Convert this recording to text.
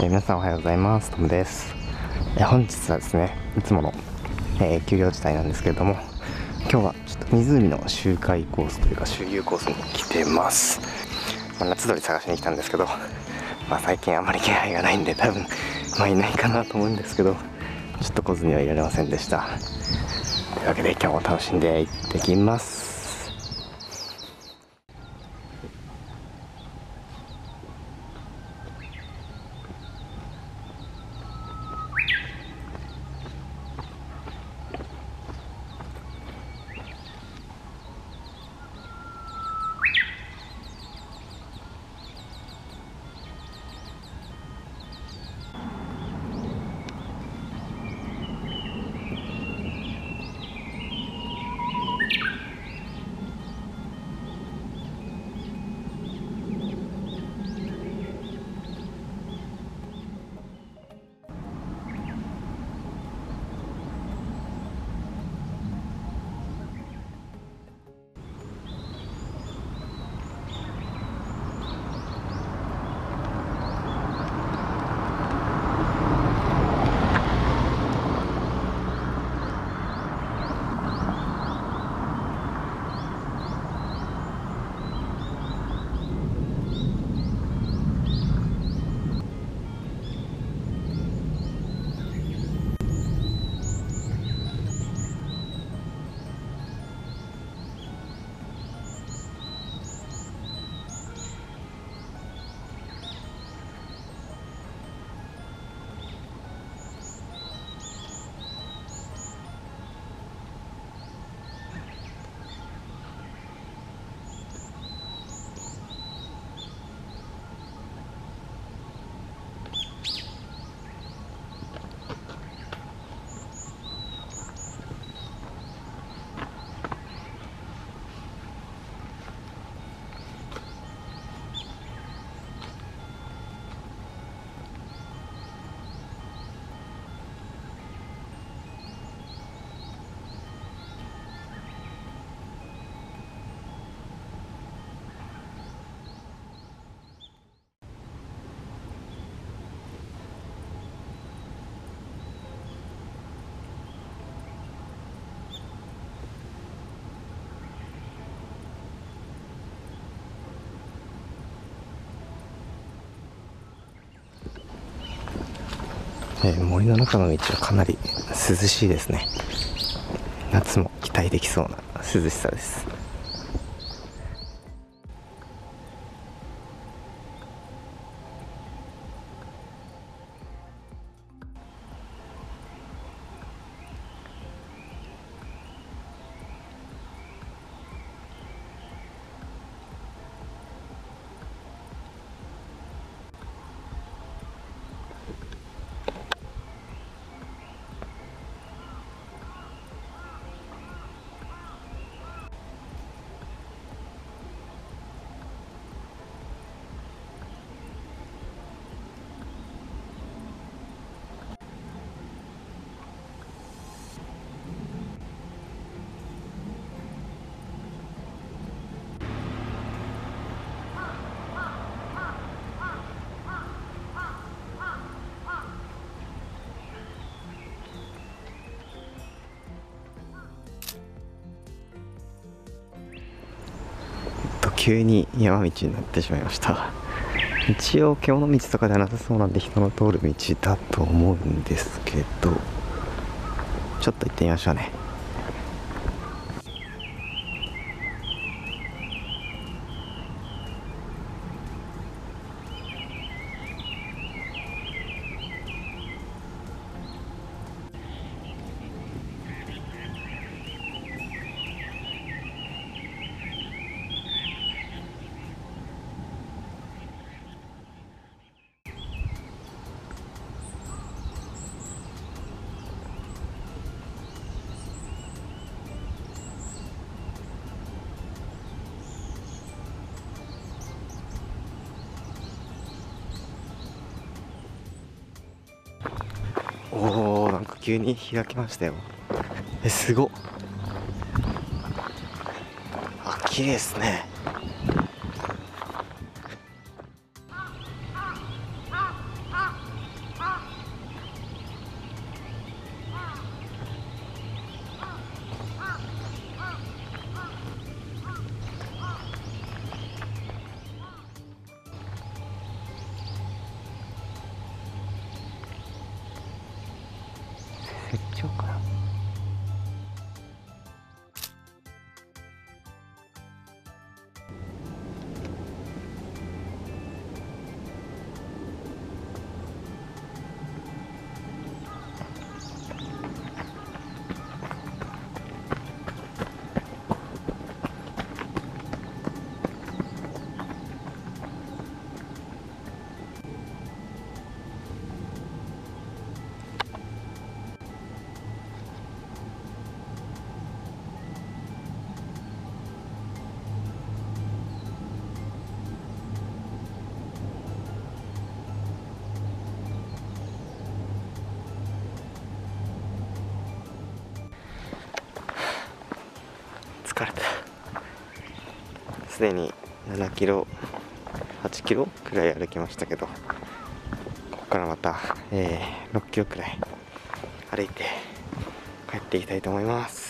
皆さんおはようございます。トムです。本日はですね、いつもの、丘陵地帯なんですけれども、今日はちょっと湖の周回コースというか周遊コースに来てます。夏鳥探しに来たんですけど、最近あまり気配がないんで多分いないかなと思うんですけど、ちょっと来ずにはいられませんでした。というわけで今日も楽しんでいってきます。森の中の道はかなり涼しいですね。夏も期待できそうな涼しさです。急に山道になってしまいました。一応獣道とかではなさそうなんで人の通る道だと思うんですけど、ちょっと行ってみましょうね。おー、なんか急に開きましたよ。すごっ。綺麗ですね。すでに7キロ8キロくらい歩きましたけど、ここからまた6キロくらい歩いて帰っていきたいと思います。